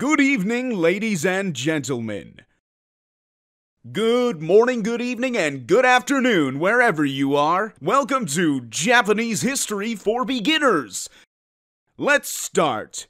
Good evening, ladies and gentlemen. Good morning, good evening, and good afternoon, wherever you are. Welcome to Japanese History for Beginners. Let's start.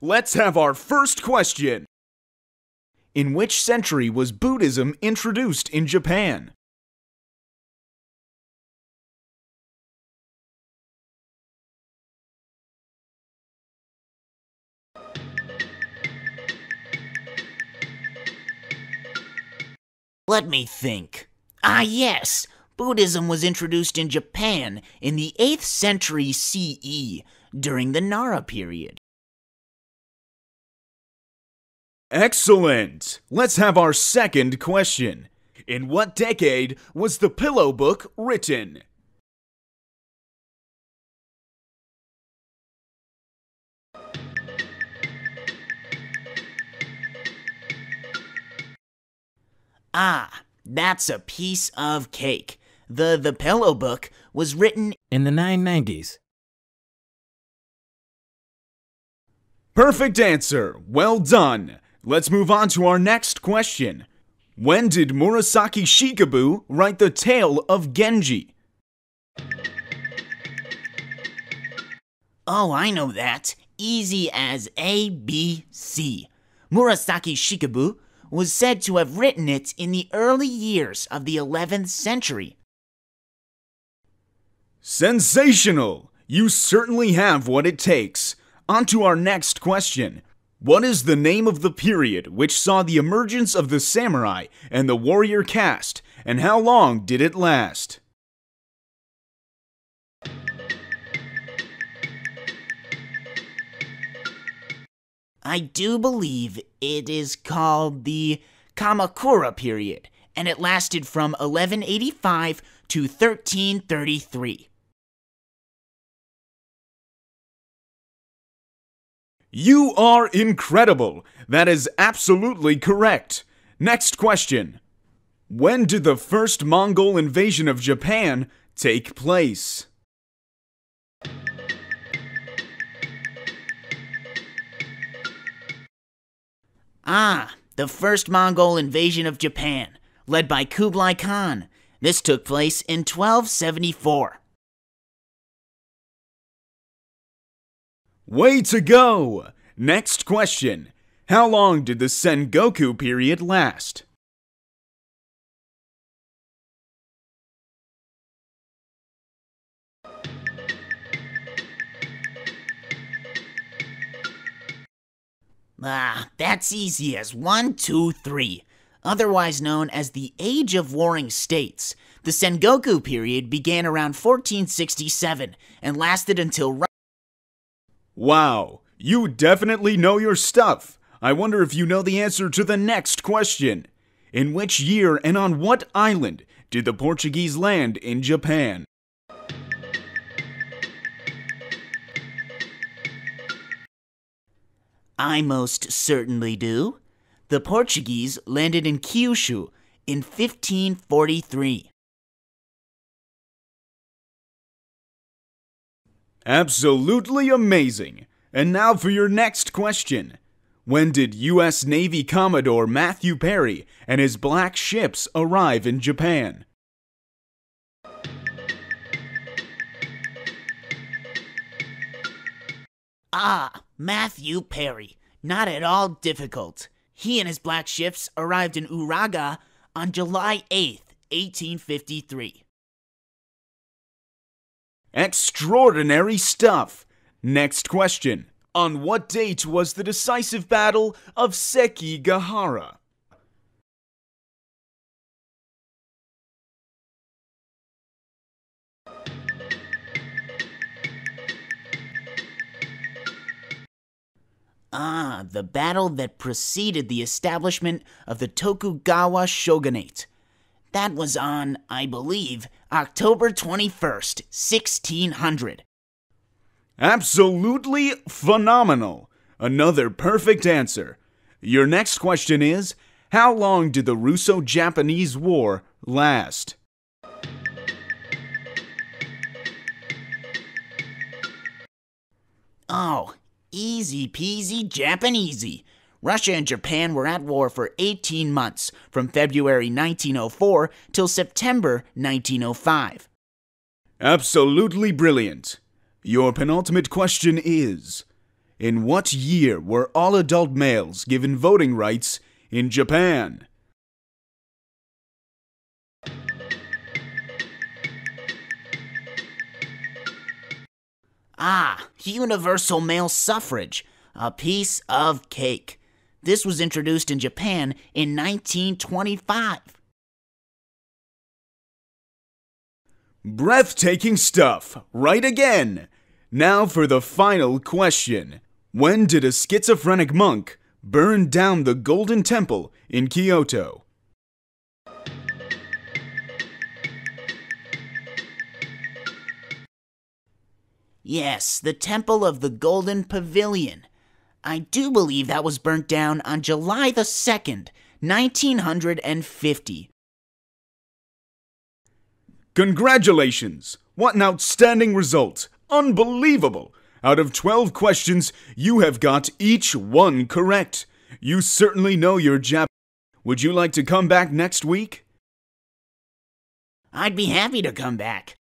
Let's have our first question. In which century was Buddhism introduced in Japan? Let me think. Yes! Buddhism was introduced in Japan in the 8th century CE, during the Nara period. Excellent! Let's have our second question. In what decade was The Pillow Book written? That's a piece of cake. The Pillow Book was written in the 990s. Perfect answer! Well done! Let's move on to our next question. When did Murasaki Shikibu write The Tale of Genji? I know that. Easy as ABC. Murasaki Shikibu was said to have written it in the early years of the 11th century. Sensational! You certainly have what it takes. On to our next question. What is the name of the period which saw the emergence of the samurai and the warrior caste, and how long did it last? I do believe it is called the Kamakura period, and it lasted from 1185 to 1333. You are incredible! That is absolutely correct! Next question. When did the first Mongol invasion of Japan take place? The first Mongol invasion of Japan, led by Kublai Khan. This took place in 1274. Way to go! Next question. How long did the Sengoku period last? That's easy as 1, 2, 3. Otherwise known as the Age of Warring States, the Sengoku period began around 1467 and lasted until Wow, you definitely know your stuff. I wonder if you know the answer to the next question. In which year and on what island did the Portuguese land in Japan? I most certainly do. The Portuguese landed in Kyushu in 1543. Absolutely amazing! And now for your next question. When did U.S. Navy Commodore Matthew Perry and his black ships arrive in Japan? Ah, Matthew Perry. Not at all difficult. He and his black ships arrived in Uraga on July 8th, 1853. Extraordinary stuff! Next question. On what date was the decisive battle of Sekigahara? Ah, the battle that preceded the establishment of the Tokugawa shogunate. That was on, I believe, October 21st, 1600. Absolutely phenomenal! Another perfect answer. Your next question is, how long did the Russo-Japanese War last? Oh, easy peasy Japanesey. Russia and Japan were at war for 18 months, from February 1904 till September 1905. Absolutely brilliant. Your penultimate question is, in what year were all adult males given voting rights in Japan? Ah, universal male suffrage, a piece of cake. This was introduced in Japan in 1925. Breathtaking stuff, right again! Now for the final question. When did a schizophrenic monk burn down the Golden Temple in Kyoto? Yes, the Temple of the Golden Pavilion. I do believe that was burnt down on July the 2nd, 1950. Congratulations! What an outstanding result! Unbelievable! Out of 12 questions, you have got each one correct. You certainly know your Japanese. Would you like to come back next week? I'd be happy to come back.